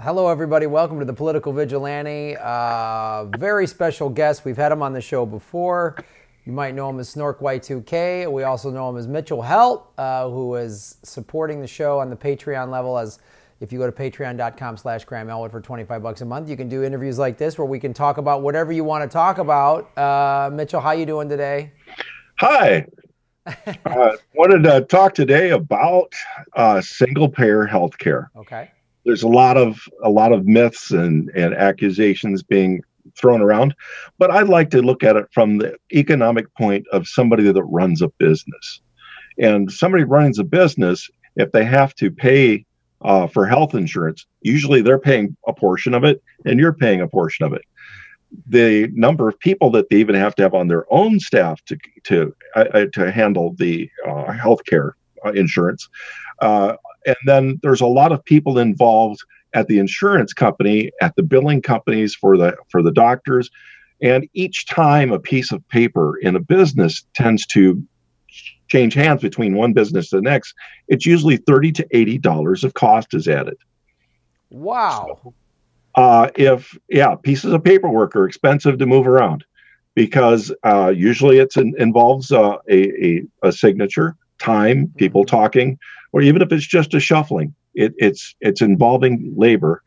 Hello, everybody. Welcome to The Political Vigilante. Very special guest. We've had him on the show before. You might know him as SnorkY2K. We also know him as Mitchell Heldt, who is supporting the show on the Patreon level. As if you go to patreon.com/Graham Elwood for $25 a month, you can do interviews like this where we can talk about whatever you want to talk about. Mitchell, how you doing today? Hi. Wanted to talk today about single-payer health care. Okay. There's a lot of myths and accusations being thrown around, but I'd like to look at it from the economic point of somebody that runs a business. And somebody runs a business, if they have to pay for health insurance, usually they're paying a portion of it, and you're paying a portion of it. The number of people that they even have to have on their own staff to handle the healthcare insurance. And then there's a lot of people involved at the insurance company, at the billing companies for the doctors. And each time a piece of paper in a business tends to change hands between one business to the next, it's usually $30 to $80 of cost is added. Wow. So, pieces of paperwork are expensive to move around because usually it involves a signature, time, people talking, or even if it's just a shuffling, it's involving labor.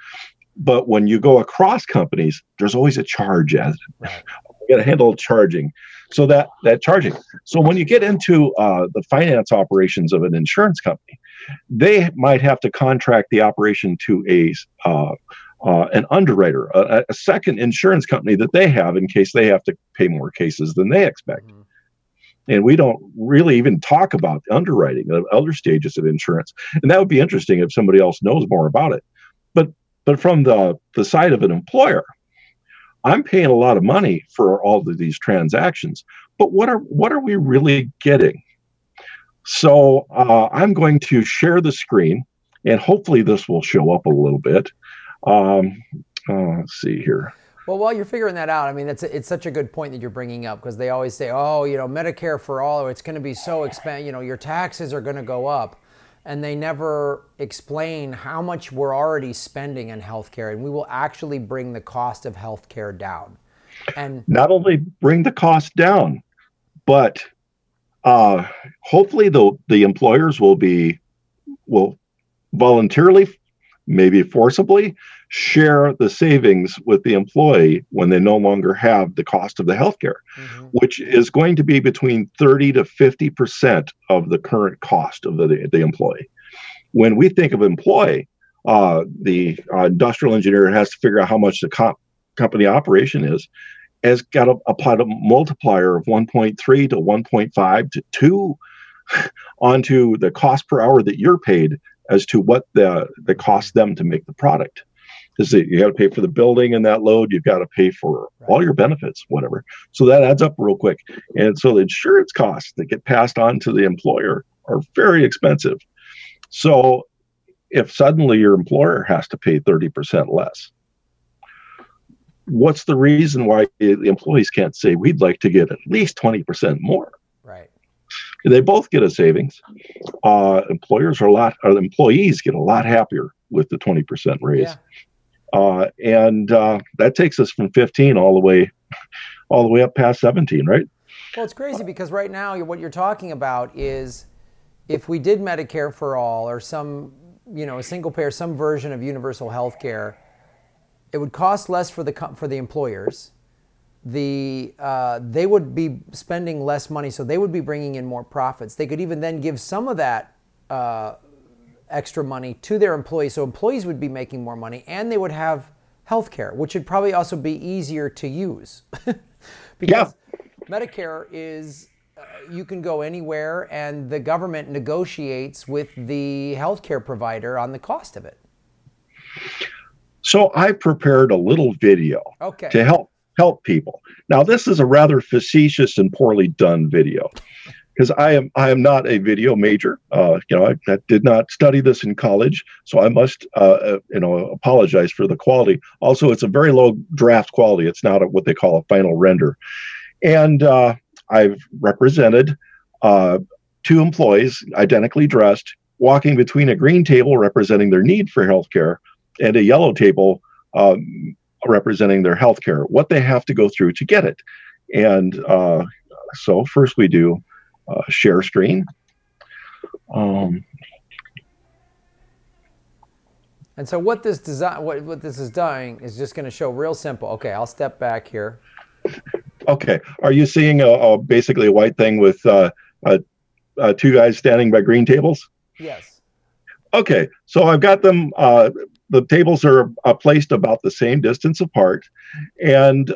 But when you go across companies, there's always a charge. You got to handle charging. So that charging. So when you get into the finance operations of an insurance company, they might have to contract the operation to an underwriter, a second insurance company that they have in case they have to pay more cases than they expect. Mm-hmm. And we don't really even talk about underwriting, the other stages of insurance. And that would be interesting if somebody else knows more about it. But from the side of an employer, I'm paying a lot of money for all of these transactions. But what are we really getting? So I'm going to share the screen, and hopefully this will show up a little bit. Let's see here. Well, while you're figuring that out, I mean, it's such a good point that you're bringing up, because they always say, oh, you know, Medicare for all, it's going to be so expensive, you know, your taxes are going to go up. And they never explain how much we're already spending on healthcare, and we will actually bring the cost of healthcare down. And not only bring the cost down, but hopefully the employers will voluntarily, maybe forcibly, share the savings with the employee when they no longer have the cost of the healthcare, mm-hmm. which is going to be between 30 to 50% of the current cost of the employee. When we think of employee, the industrial engineer has to figure out how much the company operation is, has got to apply a multiplier of 1.3 to 1.5 to 2 onto the cost per hour that you're paid as to what the cost them to make the product. Is that you got to pay for the building and that load, you've got to pay for all your benefits, whatever. So that adds up real quick. And so the insurance costs that get passed on to the employer are very expensive. So if suddenly your employer has to pay 30% less, what's the reason why the employees can't say we'd like to get at least 20% more? Right. They both get a savings. Employees get a lot happier with the 20% raise. Yeah. That takes us from 15 all the way up past 17, right? Well, it's crazy because right now what you're talking about is if we did Medicare for all or some, you know, a single payer, some version of universal health care, it would cost less for the employers. They would be spending less money, so they would be bringing in more profits. They could even then give some of that extra money to their employees, so employees would be making more money, and they would have health care, which would probably also be easier to use. Because Medicare is, you can go anywhere, and the government negotiates with the health care provider on the cost of it. So I prepared a little video to help people. Now, this is a rather facetious and poorly done video. Because I am not a video major, I did not study this in college, so I must, apologize for the quality. Also, it's a very low draft quality. It's not what they call a final render. And I've represented two employees, identically dressed, walking between a green table representing their need for healthcare and a yellow table representing their health care, what they have to go through to get it. And so first we do share screen. And so what this design, what this is doing is just going to show real simple. Okay, I'll step back here. Okay, are you seeing basically a white thing with two guys standing by green tables? Yes. Okay, so I've got them. The tables are placed about the same distance apart, and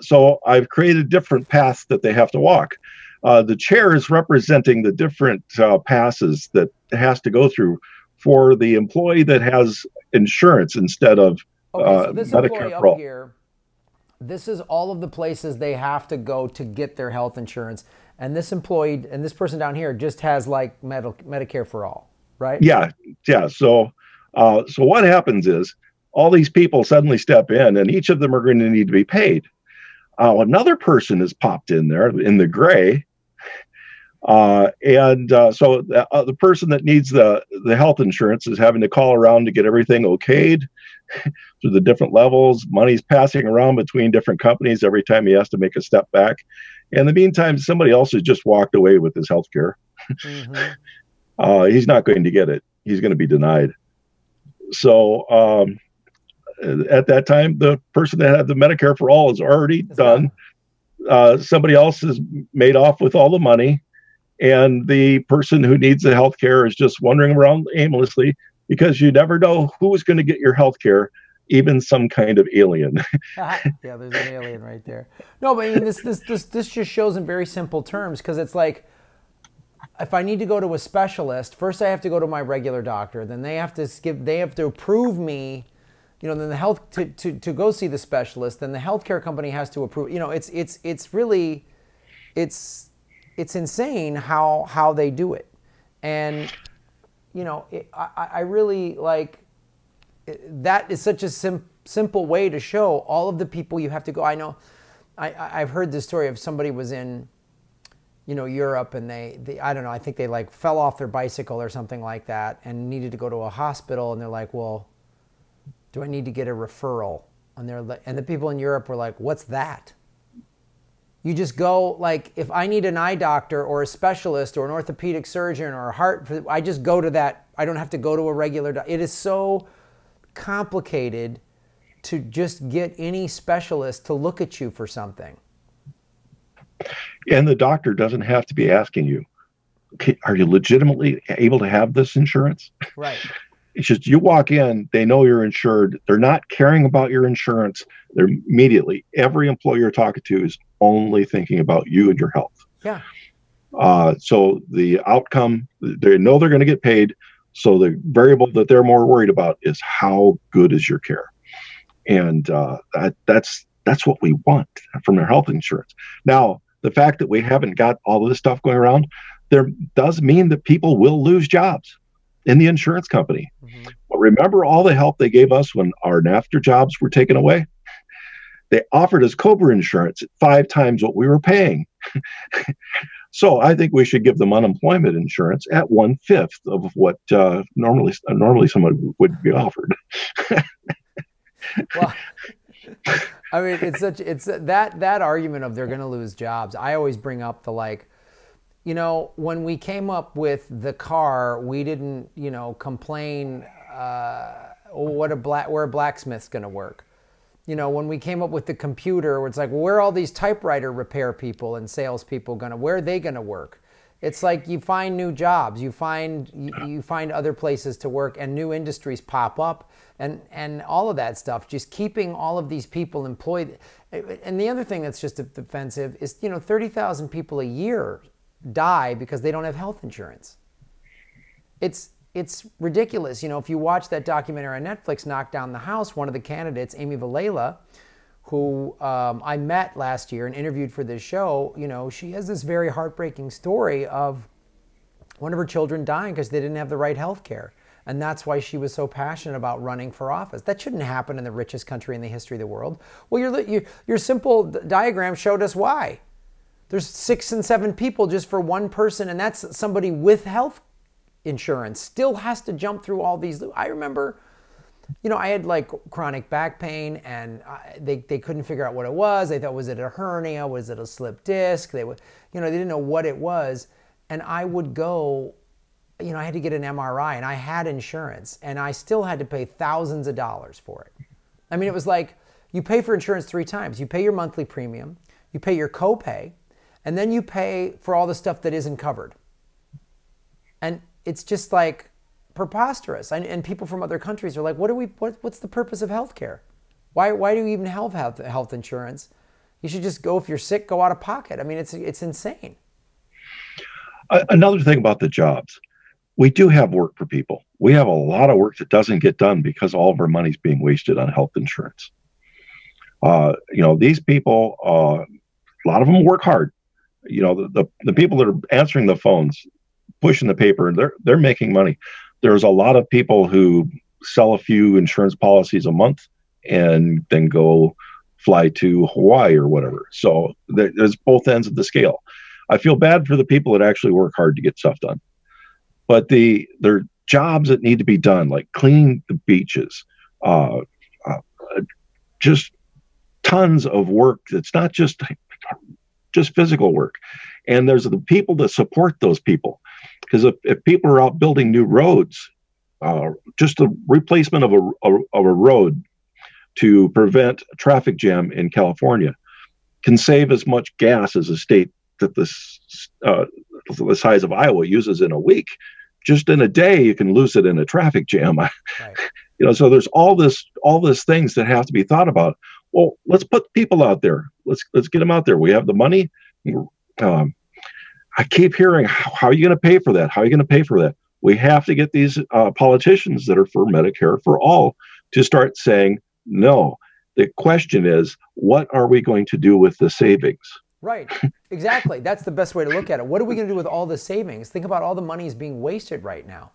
so I've created different paths that they have to walk. The chair is representing the different passes that has to go through for the employee that has insurance instead of so this Medicare up here. This is all of the places they have to go to get their health insurance. And this employee and this person down here just has like Medicare for all, right? Yeah. Yeah. So, so what happens is all these people suddenly step in and each of them are going to need to be paid. Another person is popped in there in the gray. So the person that needs the health insurance is having to call around to get everything okayed through the different levels. Money's passing around between different companies every time he has to make a step back. In the meantime, somebody else has just walked away with his health care. Mm-hmm. He's not going to get it. He's going to be denied. So at that time, the person that had the Medicare for all is already done. Somebody else has made off with all the money. And the person who needs the health care is just wandering around aimlessly because you never know who's going to get your health care, even some kind of alien. Yeah, there's an alien right there. No, but I mean, this just shows in very simple terms because it's like, if I need to go to a specialist, first I have to go to my regular doctor. Then they have to approve me. You know, then the health to go see the specialist. Then the healthcare company has to approve. You know, it's really insane how they do it. And, you know, I really like that is such a simple way to show all of the people you have to go. I know I've heard this story of somebody was in, you know, Europe and they I don't know, I think they like fell off their bicycle or something like that and needed to go to a hospital. And they're like, well, do I need to get a referral? And the people in Europe were like, what's that? You just go, like, if I need an eye doctor or a specialist or an orthopedic surgeon or a heart, I just go to that. I don't have to go to a regular doctor. It is so complicated to just get any specialist to look at you for something. And the doctor doesn't have to be asking you, okay, are you legitimately able to have this insurance? Right. It's just you walk in, they know you're insured. They're not caring about your insurance. They're immediately, every employer you're talking to is only thinking about you and your health. Yeah. So the outcome, they know they're going to get paid. So the variable that they're more worried about is how good is your care. And that's what we want from their health insurance. Now, the fact that we haven't got all of this stuff going around, there does mean that people will lose jobs in the insurance company. Mm-hmm. But remember all the help they gave us when our NAFTA jobs were taken away? They offered us COBRA insurance at 5 times what we were paying. So I think we should give them unemployment insurance at 1/5 of what normally someone would be offered. Well, I mean, that argument of they're going to lose jobs. I always bring up the like, you know, when we came up with the car, we didn't, you know, complain. Where a blacksmith's going to work. You know, when we came up with the computer, it's like, well, where are all these typewriter repair people and salespeople where are they going to work? It's like you find new jobs, you find other places to work, and new industries pop up, and all of that stuff. Just keeping all of these people employed. And the other thing that's just offensive is, you know, 30,000 people a year die because they don't have health insurance. It's ridiculous. You know, if you watch that documentary on Netflix, Knock Down the House, one of the candidates, Amy Valela, who I met last year and interviewed for this show, you know, she has this very heartbreaking story of one of her children dying because they didn't have the right health care. And that's why she was so passionate about running for office. That shouldn't happen in the richest country in the history of the world. Well, your simple diagram showed us why. There's 6 and 7 people just for one person, and that's somebody with health insurance still has to jump through all these loops. I remember you know, I had like chronic back pain, and they couldn't figure out what it was. They thought, was it a hernia? Was it a slipped disc? They would, you know, they didn't know what it was. And I would go, you know, I had to get an MRI, and I had insurance, and I still had to pay thousands of dollars for it. I mean, it was like, you pay for insurance 3 times. You pay your monthly premium, you pay your copay, and then you pay for all the stuff that isn't covered. And it's just like preposterous. And people from other countries are like, what's the purpose of healthcare? Why do you even have health insurance? You should just go, if you're sick, go out of pocket. I mean, it's insane. Another thing about the jobs, we do have work for people. We have a lot of work that doesn't get done because all of our money's being wasted on health insurance. You know, these people, a lot of them work hard. You know, the people that are answering the phones, pushing the paper, they're making money. There's a lot of people who sell a few insurance policies a month and then go fly to Hawaii or whatever. So there's both ends of the scale. I feel bad for the people that actually work hard to get stuff done. But there are jobs that need to be done, like cleaning the beaches, just tons of work. It's not just physical work. And there's the people that support those people. Because if people are out building new roads, just the replacement of a road to prevent a traffic jam in California can save as much gas as a state that the size of Iowa uses in a week. Just in a day, you can lose it in a traffic jam. Right. You know, so there's all this things that have to be thought about. Well, let's put people out there. Let's get them out there. We have the money. I keep hearing, how are you going to pay for that? How are you going to pay for that? We have to get these politicians that are for Medicare for all to start saying, no, the question is, what are we going to do with the savings? Right. Exactly. That's the best way to look at it. What are we going to do with all the savings? Think about all the money is being wasted right now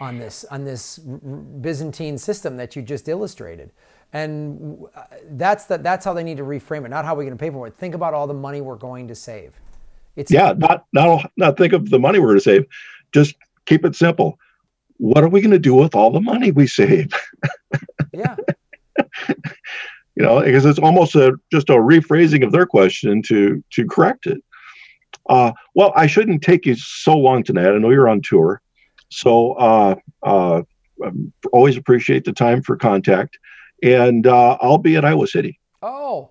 on this Byzantine system that you just illustrated. And that's how they need to reframe it. Not how we're going to pay for it. Think about all the money we're going to save. It's not think of the money we're going to save. Just keep it simple. What are we going to do with all the money we save? Yeah. You know, because it's almost just a rephrasing of their question to correct it. Well, I shouldn't take you so long tonight. I know you're on tour, so always appreciate the time for contact. And I'll be at Iowa City. Oh,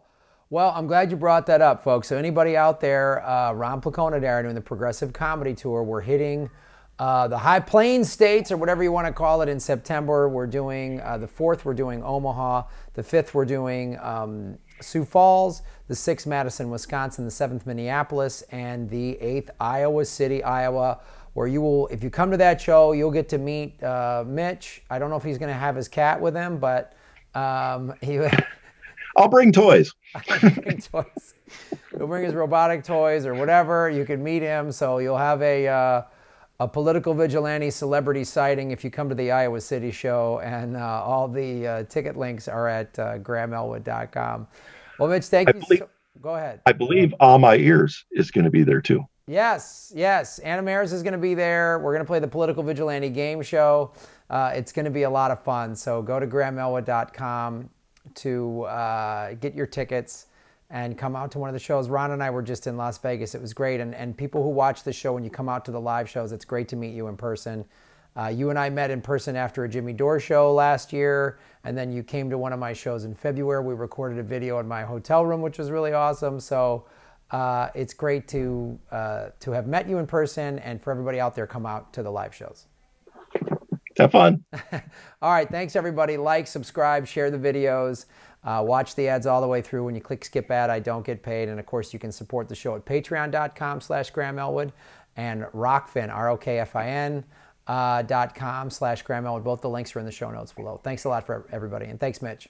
well, I'm glad you brought that up, folks. So anybody out there, Ron Placona and I are doing the Progressive Comedy Tour. We're hitting the High Plains states, or whatever you want to call it, in September. We're doing the 4th, we're doing Omaha. The 5th, we're doing Sioux Falls. The 6th, Madison, Wisconsin. The 7th, Minneapolis. And the 8th, Iowa City, Iowa, where you will, if you come to that show, you'll get to meet Mitch. I don't know if he's going to have his cat with him, but... I'll bring toys. He'll bring his robotic toys or whatever. You can meet him. So you'll have a political vigilante celebrity sighting if you come to the Iowa City show. And all the ticket links are at grahamelwood.com. Well, Mitch, thank you. Go ahead. I believe All My Ears is going to be there too. Yes, yes. Anna Maris is going to be there. We're going to play the Political Vigilante game show. It's going to be a lot of fun. So go to grahamelwood.com to get your tickets and come out to one of the shows. Ron and I were just in Las Vegas. It was great. And people who watch the show, when you come out to the live shows, it's great to meet you in person. You and I met in person after a Jimmy Dore show last year. And then you came to one of my shows in February. We recorded a video in my hotel room, which was really awesome. So it's great to have met you in person. And for everybody out there, come out to the live shows. Have fun. All right. Thanks, everybody. Like, subscribe, share the videos. Watch the ads all the way through. When you click skip ad, I don't get paid. And, of course, you can support the show at patreon.com/GrahamElwood and Rokfin, ROKFIN.com/GrahamElwood. Both the links are in the show notes below. Thanks a lot for everybody. And thanks, Mitch.